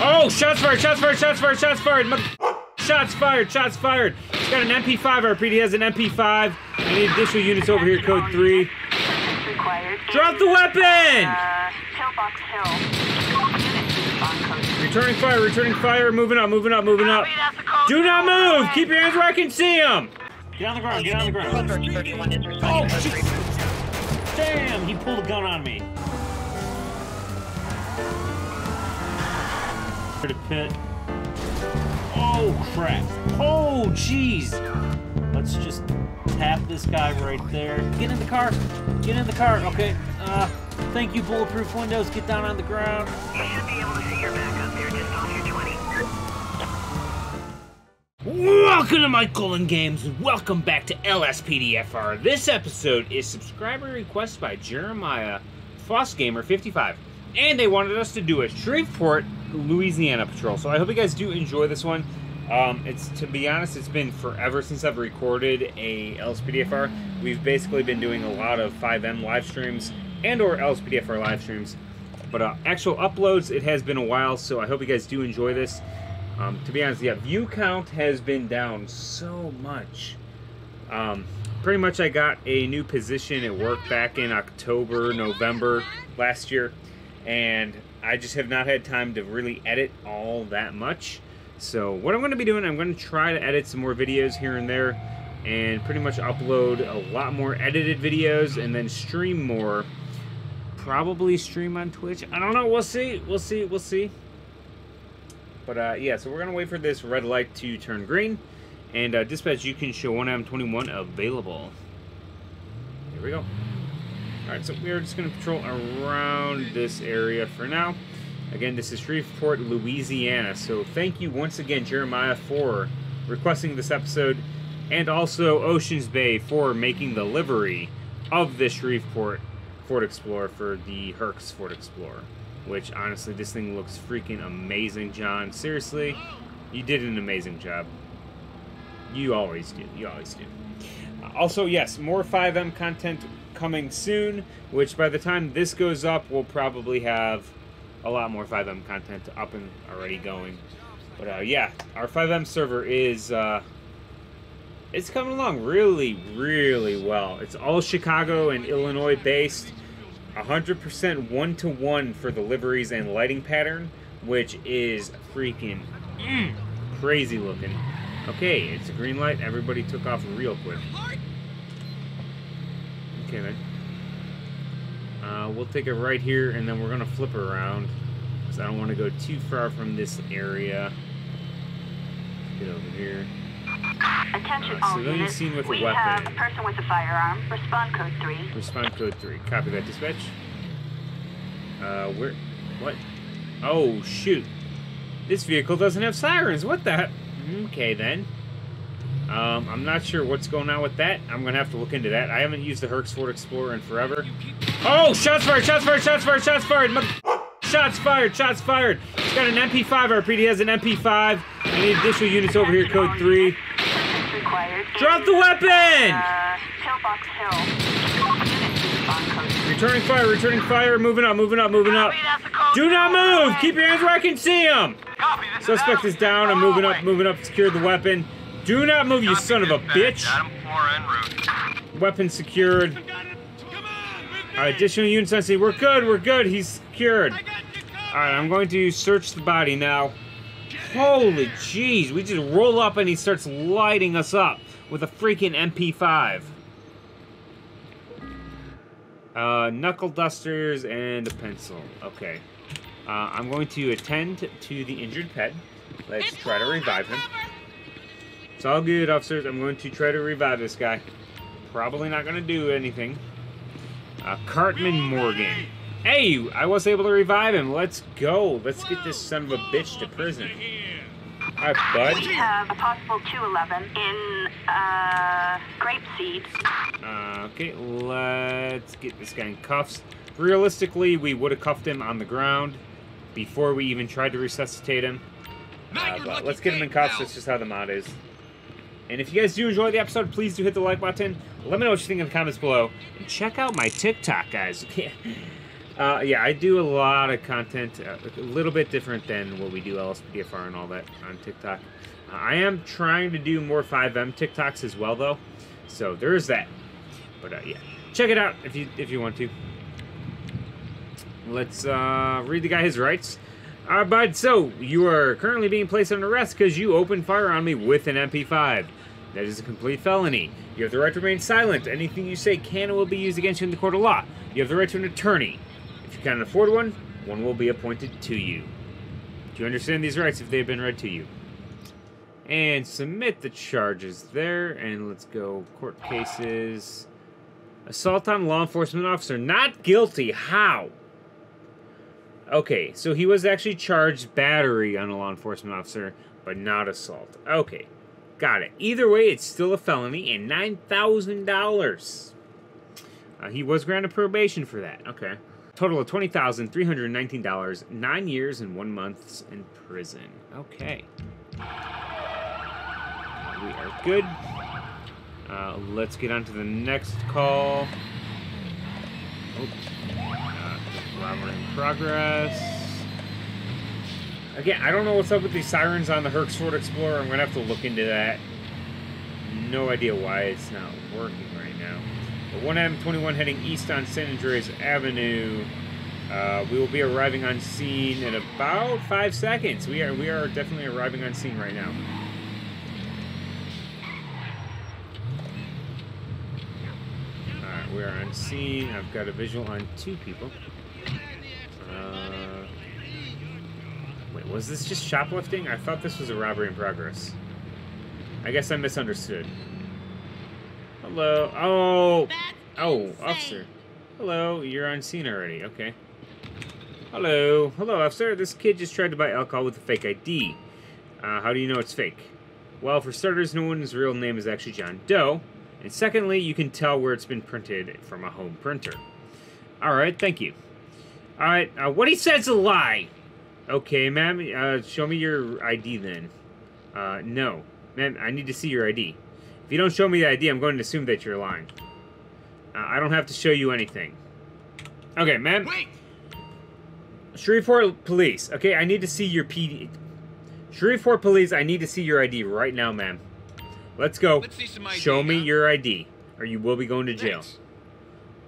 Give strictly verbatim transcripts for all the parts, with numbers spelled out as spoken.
Oh, shots fired, shots fired, shots fired, shots fired. Shots fired, shots fired. He's got an M P five, R P D has an M P five. I need additional units over here, code three. Drop the weapon! Uh, Pillbox Hill. Returning fire, returning fire, moving up, moving up, moving up. Do not move! Keep your hands where I can see them! Get on the ground, get on the ground. Oh, shit! Damn, he pulled a gun on me. To pit. Oh crap. Oh jeez. Let's just tap this guy right there. Get in the car. Get in the car. Okay. Uh thank you, bulletproof windows. Get down on the ground. You should be able to see your back up there, just off your twenty. Welcome to my Cullen Games and welcome back to L S P D F R. This episode is subscriber request by Jeremiah FossGamer fifty-five. And they wanted us to do a Shreveport, Louisiana patrol. So I hope you guys do enjoy this one. Um, it's, to be honest, it's been forever since I've recorded a L S P D F R. We've basically been doing a lot of five M live streams and or L S P D F R live streams. But uh, actual uploads, it has been a while, so I hope you guys do enjoy this. Um, to be honest, yeah, view count has been down so much. Um, pretty much I got a new position at work back in October, November last year. And I just have not had time to really edit all that much. So what I'm going to be doing, I'm going to try to edit some more videos here and there and pretty much upload a lot more edited videos and then stream more. Probably stream on Twitch. I don't know. We'll see. We'll see. We'll see. But uh, yeah, so we're going to wait for this red light to turn green. And uh, dispatch, you can show one M twenty-one available. Here we go. Alright, so we are just going to patrol around this area for now. Again, this is Shreveport, Louisiana. So thank you once again, Jeremiah, for requesting this episode. And also Oceans_Bae for making the livery of the Shreveport Ford Explorer for the theHurk's Ford Explorer. Which, honestly, this thing looks freaking amazing, John. Seriously, you did an amazing job. You always do. You always do. Also, yes, more five M content coming soon, which by the time this goes up, we'll probably have a lot more five M content up and already going. But uh, yeah, our five M server is, uh, it's coming along really, really well. It's all Chicago and Illinois based, one hundred percent one-to-one for the liveries and lighting pattern, which is freaking mm, crazy looking. Okay, it's a green light. Everybody took off real quick. Okay, then. Uh, we'll take it right here, and then we're going to flip around, because I don't want to go too far from this area. Get over here. Attention uh, all units, seen with we a weapon. Have a person with a firearm. Respond code three. Respond code three. Copy that, dispatch. Uh, where? What? Oh, shoot. This vehicle doesn't have sirens. What the heck? Okay, then. Um, I'm not sure what's going on with that. I'm going to have to look into that. I haven't used the theHurk's Ford Explorer in forever. Oh, shots fired, shots fired, shots fired, shots fired. Shots fired, shots fired. He's got an M P five. R P D has an M P five. I need additional units over here, code three. Drop the weapon! Uh, Pillbox Hill. Returning fire, returning fire. Moving up, moving up, moving up. Do not move! Keep your hands where I can see them! Suspect is down. I'm moving up, moving up. Secure the weapon. Do not move, you son of a bitch! Weapon secured. Alright, additional units on scene. We're good, we're good. He's secured. Alright, I'm going to search the body now. Holy jeez, we just roll up and he starts lighting us up with a freaking M P five. Uh, knuckle dusters and a pencil. Okay. Uh, I'm going to attend to the injured pet. Let's try to revive him. It's all good, officers. I'm going to try to revive this guy. Probably not going to do anything. Uh, Cartman Morgan. Hey, I was able to revive him. Let's go. Let's get this son of a bitch to prison. All right, bud. We have a possible two eleven in uh, grape seed. Uh, okay, let's get this guy in cuffs. Realistically, we would have cuffed him on the ground before we even tried to resuscitate him. Uh, but let's get him in cuffs. That's just how the mod is. And if you guys do enjoy the episode, please do hit the like button. Let me know what you think in the comments below. And check out my TikTok, guys. Uh, yeah, I do a lot of content, uh, a little bit different than what we do, L S P D F R and all that on TikTok. Uh, I am trying to do more five M TikToks as well, though, so there is that. But uh, yeah, check it out if you if you want to. Let's uh, read the guy his rights. Uh, bud, so you are currently being placed under arrest because you opened fire on me with an M P five. That is a complete felony. You have the right to remain silent. Anything you say can and will be used against you in the court of law. You have the right to an attorney. If you can't afford one, one will be appointed to you. Do you understand these rights if they have been read to you? And submit the charges there. And let's go court cases. Assault on law enforcement officer. Not guilty. How? Okay, so he was actually charged battery on a law enforcement officer, but not assault. Okay, got it. Either way, it's still a felony and nine thousand dollars. Uh, he was granted probation for that. Okay. Total of twenty thousand three hundred nineteen dollars, nine years and one month in prison. Okay. We are good. Uh, let's get on to the next call. Oops. Robbery in progress. Again, I don't know what's up with these sirens on the Hurk's Ford Explorer. I'm going to have to look into that. No idea why it's not working right now. But one M twenty-one heading east on San Andreas Avenue. Uh, we will be arriving on scene in about five seconds. We are, we are definitely arriving on scene right now. All right, we are on scene. I've got a visual on two people. Uh, wait, was this just shoplifting? I thought this was a robbery in progress. I guess I misunderstood. Hello. Oh. Oh, officer. Hello. You're on scene already. Okay. Hello. Hello, officer. This kid just tried to buy alcohol with a fake I D. Uh, how do you know it's fake? Well, for starters, no one's real name is actually John Doe. And secondly, you can tell where it's been printed from a home printer. All right. Thank you. All right, uh, what he said's a lie. Okay, ma'am, uh, show me your I D then. Uh, no. Ma'am, I need to see your I D. If you don't show me the I D, I'm going to assume that you're lying. Uh, I don't have to show you anything. Okay, ma'am. Wait! Shreveport Police. Okay, I need to see your P D. Shreveport Police, I need to see your I D right now, ma'am. Let's go. Let's see some I D, show me huh? your I D, or you will be going to jail. Thanks.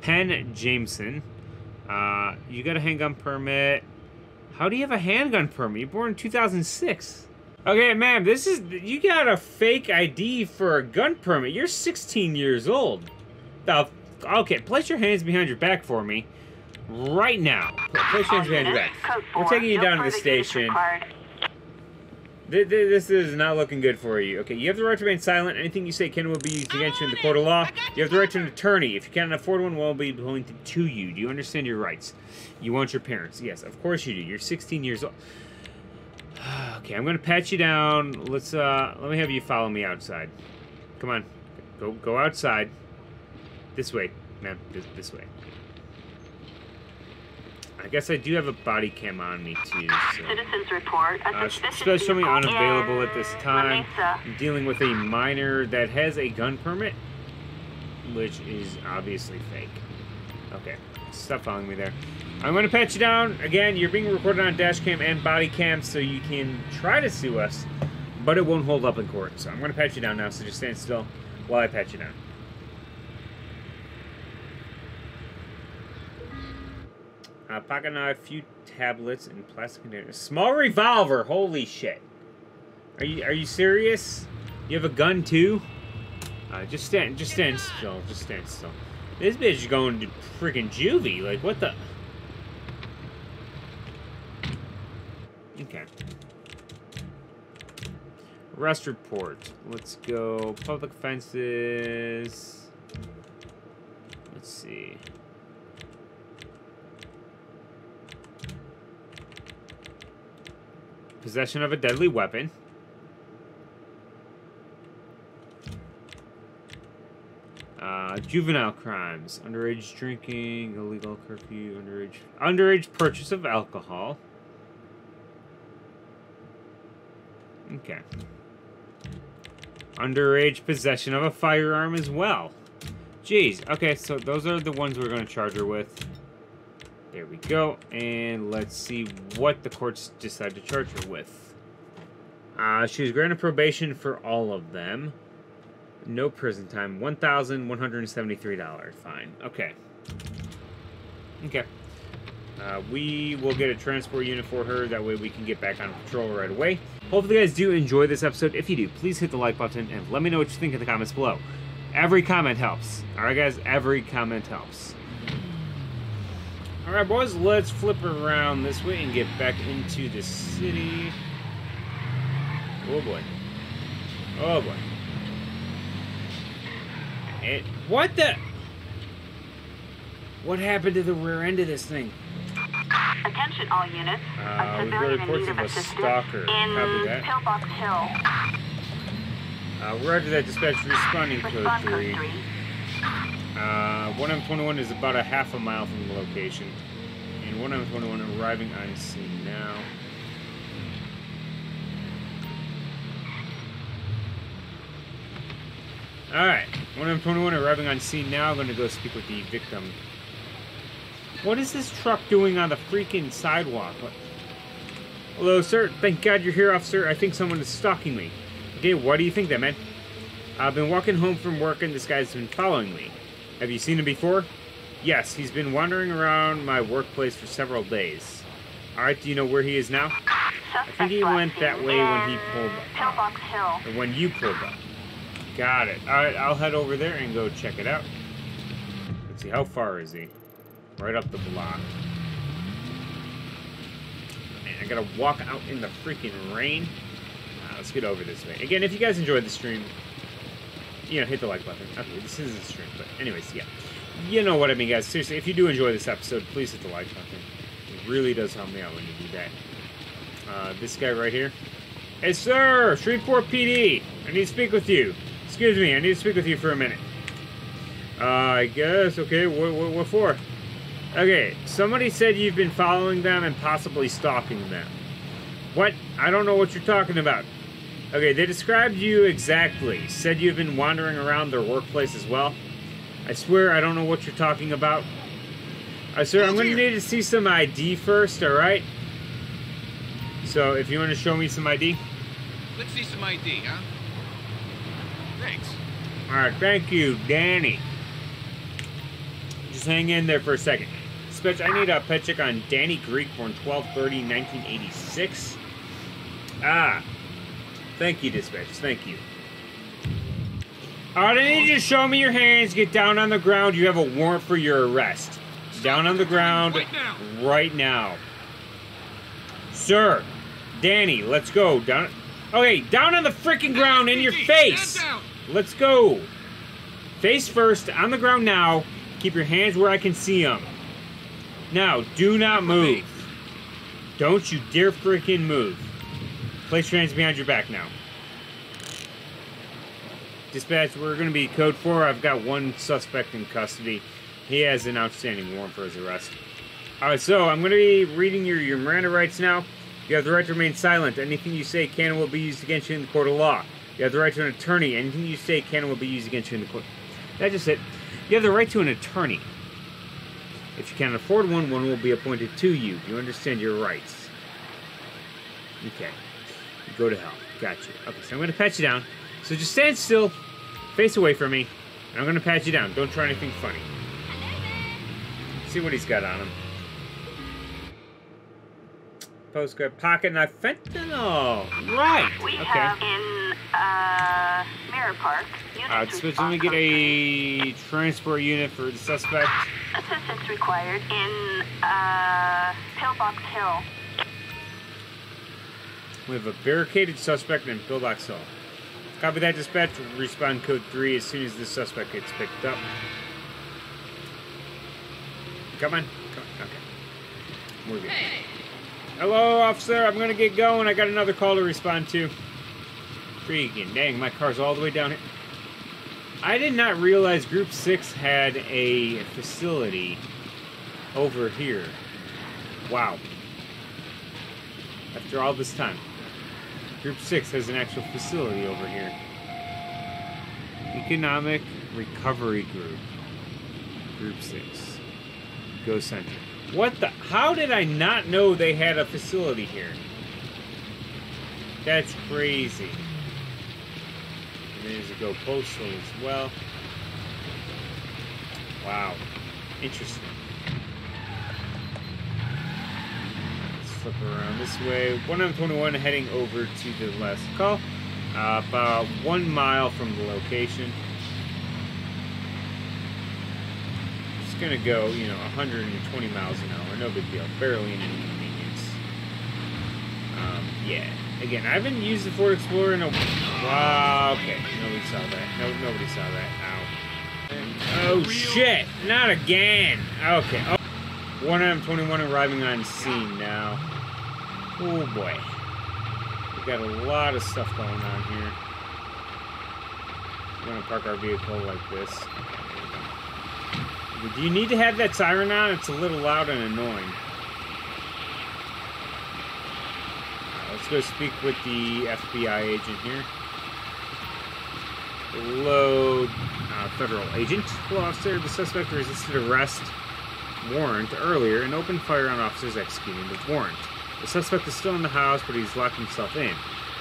Penn Jameson. Uh, you got a handgun permit. How do you have a handgun permit? You're born in two thousand six. Okay, ma'am, this is... You got a fake I D for a gun permit. You're sixteen years old. The, okay, place your hands behind your back for me. Right now. Place your hands behind your back. We're taking you down to the station. This is not looking good for you. Okay, you have the right to remain silent. Anything you say can will be used against you in the court of law. You have the right to an attorney. If you cannot afford one, we'll be appointed to you. Do you understand your rights? You want your parents. Yes, of course you do. You're sixteen years old. Okay, I'm going to pat you down. Let's, uh, let me have you follow me outside. Come on. Go, go outside. This way, ma'am. This, this way. I guess I do have a body cam on me, too. So. Citizens report. Uh, especially unavailable at this time. I'm dealing with a minor that has a gun permit, which is obviously fake. Okay, stop following me there. I'm going to pat you down. Again, you're being recorded on dash cam and body cam, so you can try to sue us, but it won't hold up in court. So I'm going to pat you down now, so just stand still while I pat you down. Uh, pocket knife, few tablets, and plastic containers. Small revolver. Holy shit! Are you are you serious? You have a gun too? Uh, just stand, just stand still, just stand still. This bitch is going to freaking juvie. Like what the? Okay. Arrest report. Let's go. Public offenses. Let's see. Possession of a deadly weapon. Uh, juvenile crimes. Underage drinking, illegal curfew, underage... Underage purchase of alcohol. Okay. Underage possession of a firearm as well. Jeez. Okay, so those are the ones we're going to charge her with. There we go. And let's see what the courts decide to charge her with. Uh, she was granted probation for all of them. No prison time. one thousand one hundred seventy-three dollars fine. Okay. Okay. Uh, we will get a transport unit for her. That way we can get back on patrol right away. Hopefully you guys do enjoy this episode. If you do, please hit the like button and let me know what you think in the comments below. Every comment helps. Alright guys, every comment helps. Alright boys, let's flip around this way and get back into the city. Oh boy. Oh boy. It, what the? What happened to the rear end of this thing? Attention all units. Uh, a civilian in need of assistance in Pillbox Hill. Uh, we're after that dispatch responding Respond code three. three. Uh, one M twenty-one is about a half a mile from the location. And one M twenty-one arriving on scene now. Alright, one M twenty-one arriving on scene now. I'm going to go speak with the victim. What is this truck doing on the freaking sidewalk? What? Hello, sir. Thank God you're here, officer. I think someone is stalking me. Okay, what do you think that, man? I've been walking home from work and this guy's been following me. Have you seen him before? Yes, he's been wandering around my workplace for several days. Alright, do you know where he is now? Suspect I think he went that way when he pulled up. Pillbox Hill. Or when you pulled up. Got it. Alright, I'll head over there and go check it out. Let's see, how far is he? Right up the block. Man, I gotta walk out in the freaking rain. Let's get over this way. Again, if you guys enjoyed the stream, you know, hit the like button. Okay, this isn't a stream, but anyways, yeah. You know what I mean, guys. Seriously, if you do enjoy this episode, please hit the like button. It really does help me out when you do that. Uh, this guy right here. Hey, sir! Shreveport P D! I need to speak with you. Excuse me, I need to speak with you for a minute. Uh, I guess, okay, what, what, what for? Okay, somebody said you've been following them and possibly stalking them. What? I don't know what you're talking about. Okay, they described you exactly. Said you've been wandering around their workplace as well. I swear I don't know what you're talking about. Alright, sir, I'm gonna need to see some I D first, alright? So, if you want to show me some I D? Let's see some I D, huh? Thanks. Alright, thank you, Danny. Just hang in there for a second. Dispatch, I need a pet check on Danny Greek, born twelve thirty nineteen eighty-six. Ah. Thank you, dispatch. Thank you. Alright, I need you to show me your hands. Get down on the ground. You have a warrant for your arrest. Down on the ground right now. Right now. Sir, Danny, let's go. Down. Okay, down on the freaking ground in your face. Let's go. Face first, on the ground now. Keep your hands where I can see them. Now, do not move. Don't you dare freaking move. Place your hands behind your back now. Dispatch, we're going to be code four. I've got one suspect in custody. He has an outstanding warrant for his arrest. Alright, so I'm going to be reading your, your Miranda rights now. You have the right to remain silent. Anything you say can and will be used against you in the court of law. You have the right to an attorney. Anything you say can and will be used against you in the court. That just it. You have the right to an attorney. If you can't afford one, one will be appointed to you. Do you understand your rights? Okay. Go to hell. Gotcha. Okay, so I'm going to pat you down. So just stand still, face away from me, and I'm going to pat you down. Don't try anything funny. See what he's got on him. Postcard, pocket knife, fentanyl. Right. We okay. Have in uh, Mirror Park. Alright, uh, so we're going to get a transport unit for the suspect. Assistance required in uh, Pillbox Hill. We have a barricaded suspect in Pillbox Hill. Copy that, dispatch. Respond code three as soon as this suspect gets picked up. Come on. Come on. Okay. We're good. Hey. Hello, officer. I'm going to get going. I got another call to respond to. Freaking dang, my car's all the way down here. I did not realize Group six had a facility over here. Wow. After all this time. Group six has an actual facility over here. Economic Recovery Group. Group six. Go Center. What the? How did I not know they had a facility here? That's crazy. And then there's a go postal as well. Wow. Interesting. Let's flip around this way. one twenty-one heading over to the last call. Uh, about one mile from the location. Just gonna go, you know, one hundred twenty miles an hour. No big deal. Barely an inconvenience. Um, yeah. Again, I haven't used the Ford Explorer in a while. Okay, nobody saw that. No, nobody saw that. Ow. And, oh, shit! Not again! Okay. Oh. one twenty-one arriving on scene now. Oh, boy. We've got a lot of stuff going on here. We're going to park our vehicle like this. Do you need to have that siren on? It's a little loud and annoying. Let's go speak with the F B I agent here. Hello, uh, federal agent. Hello, officer. The suspect resisted arrest warrant earlier and opened fire on officers executing the warrant. The suspect is still in the house, but he's locked himself in.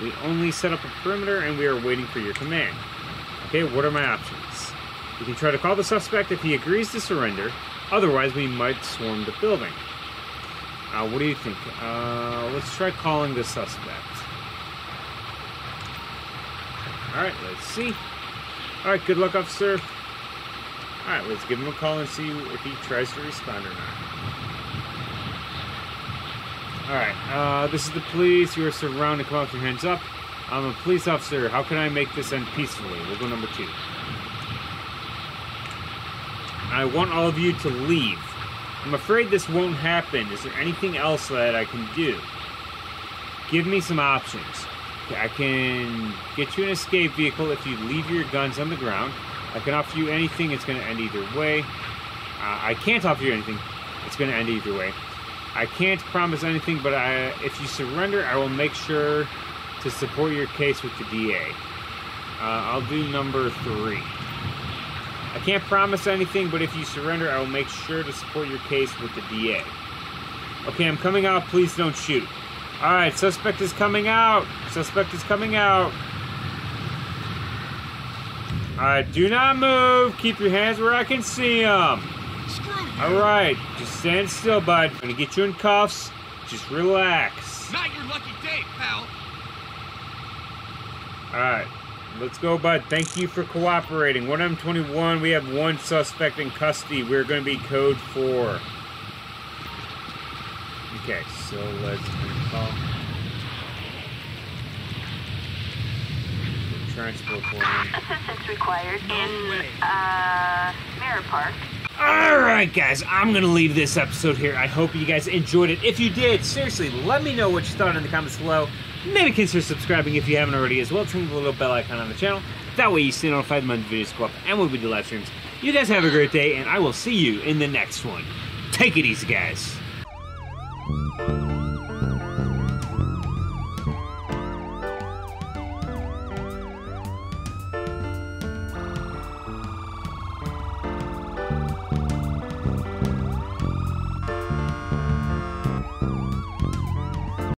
We only set up a perimeter, and we are waiting for your command. Okay, what are my options? You can try to call the suspect if he agrees to surrender. Otherwise, we might swarm the building. Uh, what do you think? Uh, let's try calling the suspect. Alright, let's see. Alright, good luck, officer. Alright, let's give him a call and see if he tries to respond or not. Alright, uh, this is the police. You are surrounded. Come out with your hands up. I'm a police officer. How can I make this end peacefully? We'll go number two. I want all of you to leave. I'm afraid this won't happen. Is there anything else that I can do? Give me some options. I can get you an escape vehicle if you leave your guns on the ground. I can offer you anything. It's going to end either way. Uh, I can't offer you anything. It's going to end either way. I can't promise anything, but I, if you surrender, I will make sure to support your case with the D A. Uh, I'll do number three. I can't promise anything, but if you surrender, I will make sure to support your case with the D A. Okay, I'm coming out. Please don't shoot. All right, suspect is coming out. Suspect is coming out. All right, do not move. Keep your hands where I can see them. All right, just stand still, bud. I'm going to get you in cuffs. Just relax. Not your lucky day, pal. All right. Let's go, bud. Thank you for cooperating. one M twenty-one, we have one suspect in custody. We're going to be code four. Okay, so let's call. Transport for him. Assistance required in uh, Mirror Park. Alright, guys, I'm going to leave this episode here. I hope you guys enjoyed it. If you did, seriously, let me know what you thought in the comments below. Maybe consider subscribing if you haven't already as well. Turn the little bell icon on the channel. That way you stay notified when the videos go up and when we do live streams. You guys have a great day, and I will see you in the next one. Take it easy, guys.